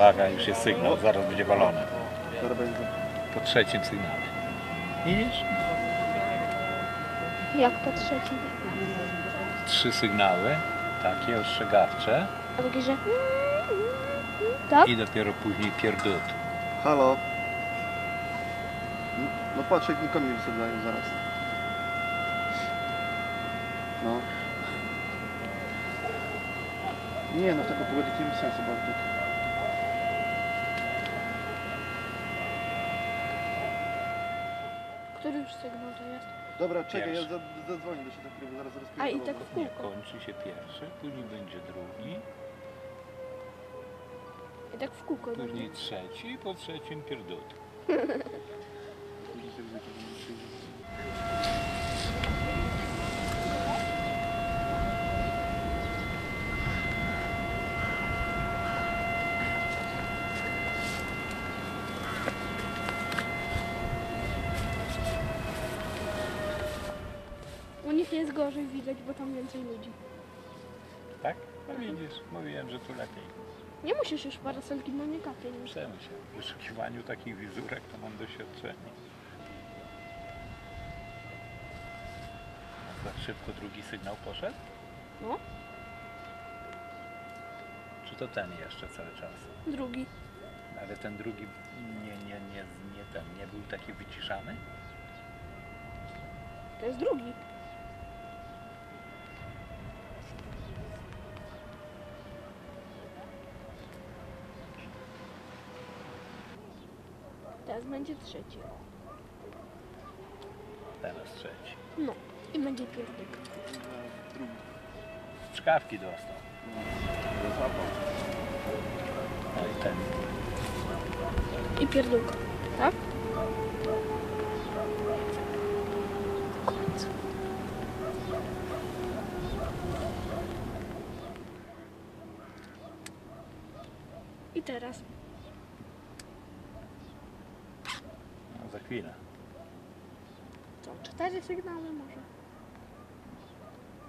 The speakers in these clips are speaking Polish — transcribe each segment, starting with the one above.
Uwaga, już jest sygnał, zaraz będzie balony. Po trzecim sygnale. Widzisz? Jak po trzecim? Trzy sygnały, takie ostrzegawcze. A drugi, że... Tak? I dopiero później pierdut. Halo. No patrz, jak nikomu nie wysadzają zaraz. No. Nie, no tego pogody nie ma sensu, Bartek. Który już sygnał to jest? Dobra, czekaj, ja zadzwonię do się tak, bo zaraz rozpierdolę. A i tak w kółko. Kończy się pierwszy, później będzie drugi. I tak w kółko. Później będzie trzeci, po trzecim pierdut. U nich jest gorzej widać, bo tam więcej ludzi. Tak? No widzisz, mówiłem, że tu lepiej. Nie musisz już parasolki, no nie kapię. Przemy się. W wyszukiwaniu takich wizurek to mam doświadczenie. Tak szybko drugi sygnał poszedł? No. Czy to ten jeszcze cały czas? Drugi. Ale ten drugi nie był taki wyciszany? To jest drugi. Teraz będzie trzeci. Teraz trzeci. No. I będzie pierdek. Czkawki dostał. No i ten. I pierdółka, tak? W końcu. I teraz. No, za chwilę. Co? 4 sygnały może?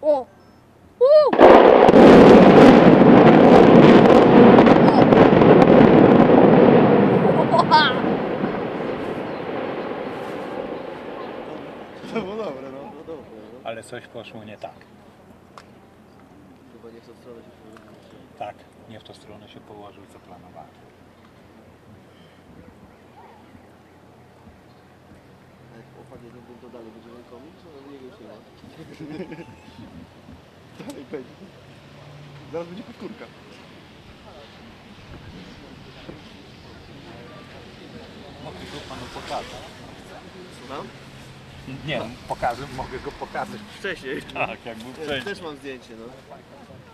O! O! To było dobre, no. Ale coś poszło nie tak. Chyba nie w tą stronę się położył. Tak, nie w tą stronę się położył, co planowałem. Chłopak jedną buntą dalej będzie rękami, czy on jego już nie ma? Dalej będzie. Zaraz będzie powtórka. Mogę go panu pokazać. Słucham? Nie, pokażę, mogę go pokazać. Wcześniej. Tak, jakby wcześniej. Też mam zdjęcie, no.